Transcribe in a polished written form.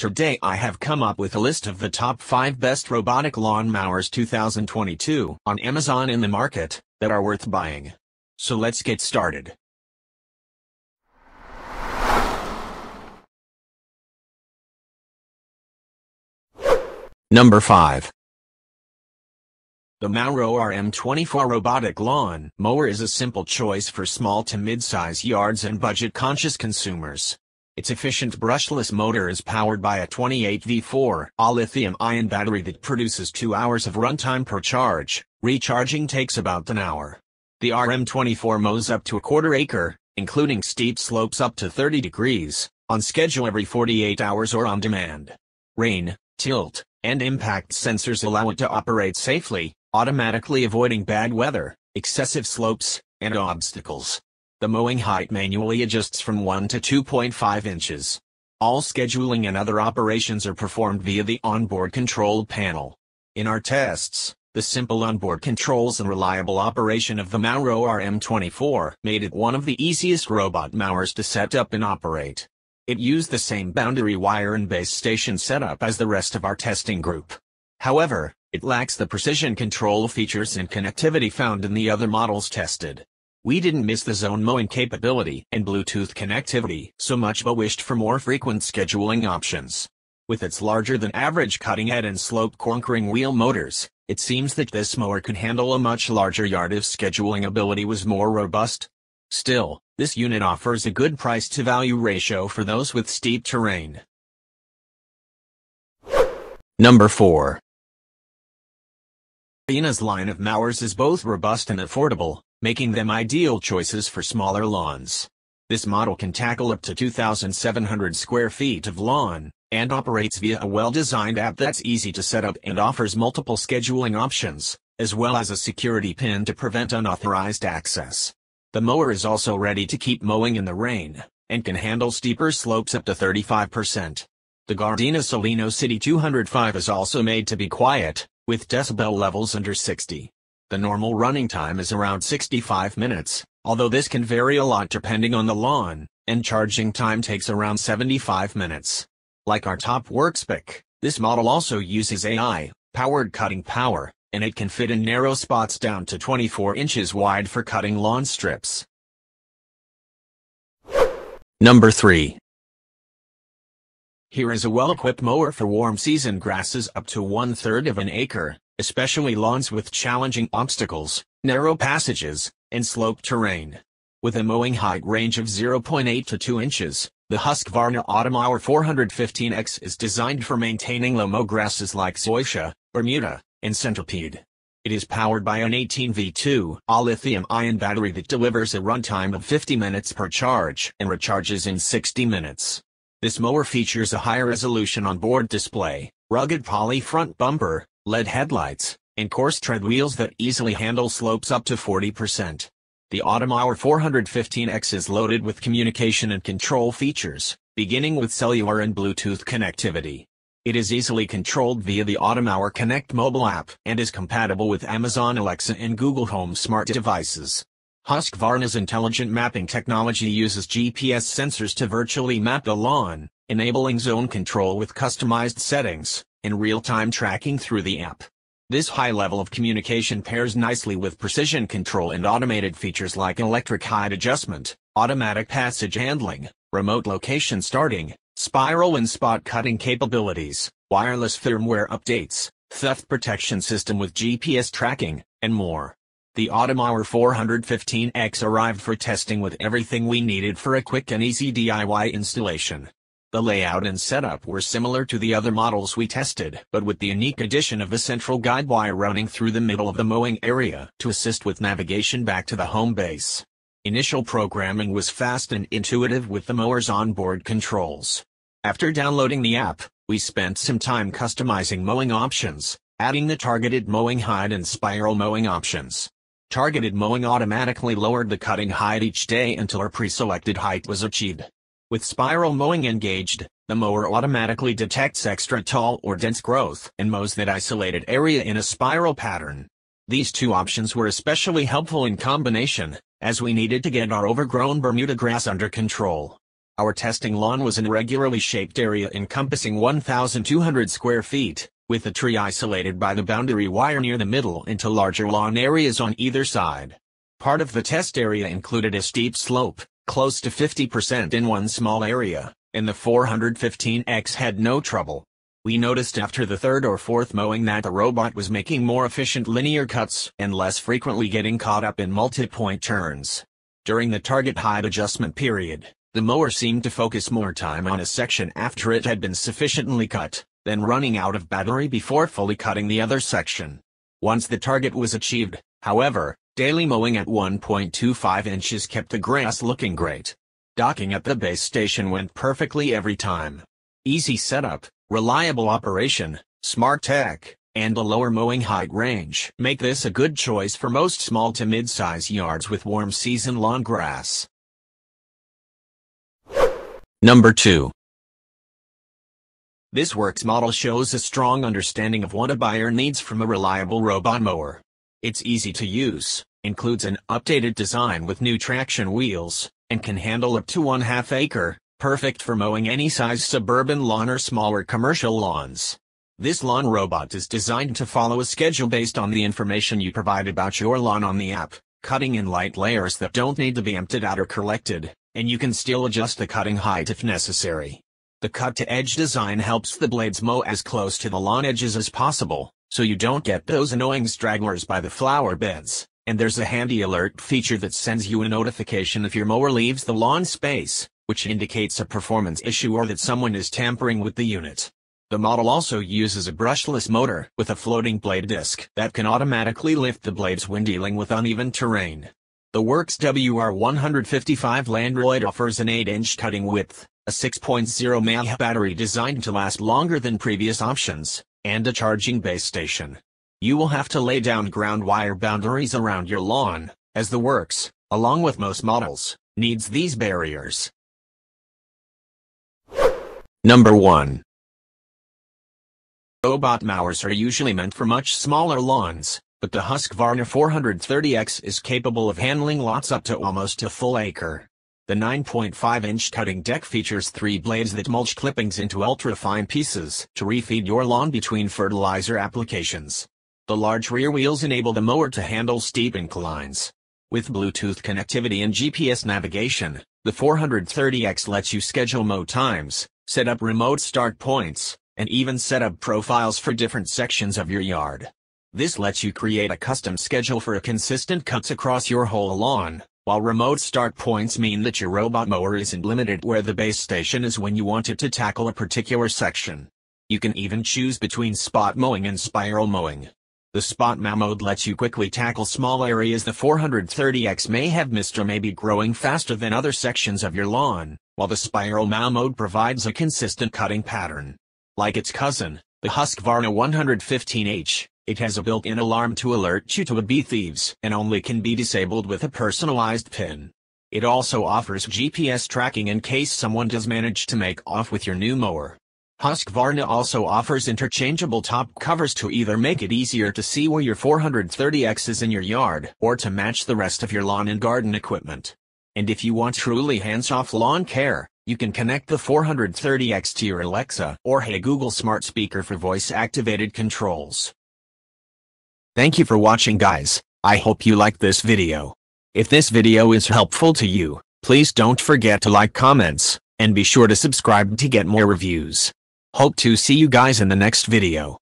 Today I have come up with a list of the top 5 best robotic lawn mowers 2022 on Amazon in the market that are worth buying. So let's get started. Number 5. The Mauro RM24 robotic lawn mower is a simple choice for small to mid-size yards and budget-conscious consumers. Its efficient brushless motor is powered by a 28V4 lithium-ion battery that produces 2 hours of runtime per charge. Recharging takes about an hour. The RM24 mows up to a quarter acre, including steep slopes up to 30 degrees, on schedule every 48 hours or on demand. Rain, tilt, and impact sensors allow it to operate safely, automatically avoiding bad weather, excessive slopes, and obstacles. The mowing height manually adjusts from 1 to 2.5 inches. All scheduling and other operations are performed via the onboard control panel. In our tests, the simple onboard controls and reliable operation of the Mauro RM24 made it one of the easiest robot mowers to set up and operate. It used the same boundary wire and base station setup as the rest of our testing group. However, it lacks the precision control features and connectivity found in the other models tested. We didn't miss the zone mowing capability and Bluetooth connectivity so much but wished for more frequent scheduling options. With its larger than average cutting head and slope conquering wheel motors, it seems that this mower could handle a much larger yard if scheduling ability was more robust. Still, this unit offers a good price to value ratio for those with steep terrain. Number 4. Gardena's line of mowers is both robust and affordable, making them ideal choices for smaller lawns. This model can tackle up to 2,700 square feet of lawn, and operates via a well-designed app that's easy to set up and offers multiple scheduling options, as well as a security pin to prevent unauthorized access. The mower is also ready to keep mowing in the rain, and can handle steeper slopes up to 35%. The Gardena Sileno City 205 is also made to be quiet, with decibel levels under 60. The normal running time is around 65 minutes, although this can vary a lot depending on the lawn, and charging time takes around 75 minutes. Like our top WORX pick, this model also uses AI-powered cutting power, and it can fit in narrow spots down to 24 inches wide for cutting lawn strips. Number 3. Here is a well-equipped mower for warm season grasses up to 1/3 of an acre, especially lawns with challenging obstacles, narrow passages, and sloped terrain. With a mowing height range of 0.8 to 2 inches, the Husqvarna Automower 415X is designed for maintaining low-mow grasses like zoysia, Bermuda, and centipede. It is powered by an 18V2 lithium-ion battery that delivers a runtime of 50 minutes per charge and recharges in 60 minutes. This mower features a high-resolution onboard display, rugged poly front bumper, LED headlights, and coarse tread wheels that easily handle slopes up to 40%. The Automower 415X is loaded with communication and control features, beginning with cellular and Bluetooth connectivity. It is easily controlled via the Automower Connect mobile app and is compatible with Amazon Alexa and Google Home smart devices. Husqvarna's intelligent mapping technology uses GPS sensors to virtually map the lawn, enabling zone control with customized settings and real-time tracking through the app. This high level of communication pairs nicely with precision control and automated features like electric height adjustment, automatic passage handling, remote location starting, spiral and spot cutting capabilities, wireless firmware updates, theft protection system with GPS tracking, and more. The Automower 415X arrived for testing with everything we needed for a quick and easy DIY installation. The layout and setup were similar to the other models we tested, but with the unique addition of a central guide wire running through the middle of the mowing area to assist with navigation back to the home base. Initial programming was fast and intuitive with the mower's onboard controls. After downloading the app, we spent some time customizing mowing options, adding the targeted mowing height and spiral mowing options. Targeted mowing automatically lowered the cutting height each day until our pre-selected height was achieved. With spiral mowing engaged, the mower automatically detects extra tall or dense growth and mows that isolated area in a spiral pattern. These two options were especially helpful in combination, as we needed to get our overgrown Bermuda grass under control. Our testing lawn was an irregularly shaped area encompassing 1,200 square feet, with a tree isolated by the boundary wire near the middle into larger lawn areas on either side. Part of the test area included a steep slope, close to 50% in one small area, and the 415X had no trouble. We noticed after the third or fourth mowing that the robot was making more efficient linear cuts and less frequently getting caught up in multi-point turns. During the target height adjustment period, the mower seemed to focus more time on a section after it had been sufficiently cut, then running out of battery before fully cutting the other section. Once the target was achieved, however, daily mowing at 1.25 inches kept the grass looking great. Docking at the base station went perfectly every time. Easy setup, reliable operation, smart tech, and a lower mowing height range make this a good choice for most small to mid-size yards with warm season lawn grass. Number 2. This WORX model shows a strong understanding of what a buyer needs from a reliable robot mower. It's easy to use, includes an updated design with new traction wheels, and can handle up to 1/2 acre, perfect for mowing any size suburban lawn or smaller commercial lawns. This lawn robot is designed to follow a schedule based on the information you provide about your lawn on the app, cutting in light layers that don't need to be emptied out or collected, and you can still adjust the cutting height if necessary. The cut-to-edge design helps the blades mow as close to the lawn edges as possible, so you don't get those annoying stragglers by the flower beds, and there's a handy alert feature that sends you a notification if your mower leaves the lawn space, which indicates a performance issue or that someone is tampering with the unit. The model also uses a brushless motor with a floating blade disc that can automatically lift the blades when dealing with uneven terrain. The WORX WR155 Landroid offers an 8-inch cutting width, a 6.0 mAh battery designed to last longer than previous options, and a charging base station. You will have to lay down ground wire boundaries around your lawn, as the WORX, along with most models, needs these barriers. Number 1. Robot mowers are usually meant for much smaller lawns, but the Husqvarna 430X is capable of handling lots up to almost a full acre. The 9.5-inch cutting deck features 3 blades that mulch clippings into ultra-fine pieces to refeed your lawn between fertilizer applications. The large rear wheels enable the mower to handle steep inclines. With Bluetooth connectivity and GPS navigation, the 430X lets you schedule mow times, set up remote start points, and even set up profiles for different sections of your yard. This lets you create a custom schedule for consistent cuts across your whole lawn, while remote start points mean that your robot mower isn't limited where the base station is when you want it to tackle a particular section. You can even choose between spot mowing and spiral mowing. The spot mow mode lets you quickly tackle small areas the 430X may have missed or may be growing faster than other sections of your lawn, while the spiral mow mode provides a consistent cutting pattern. Like its cousin, the Husqvarna 115H, it has a built-in alarm to alert you to bee thieves and only can be disabled with a personalized pin. It also offers GPS tracking in case someone does manage to make off with your new mower. Husqvarna also offers interchangeable top covers to either make it easier to see where your 430X is in your yard or to match the rest of your lawn and garden equipment. And if you want truly hands-off lawn care, you can connect the 430X to your Alexa or Hey Google smart speaker for voice-activated controls. Thank you for watching, guys. I hope you liked this video. If this video is helpful to you, please don't forget to like, comments, and be sure to subscribe to get more reviews. Hope to see you guys in the next video.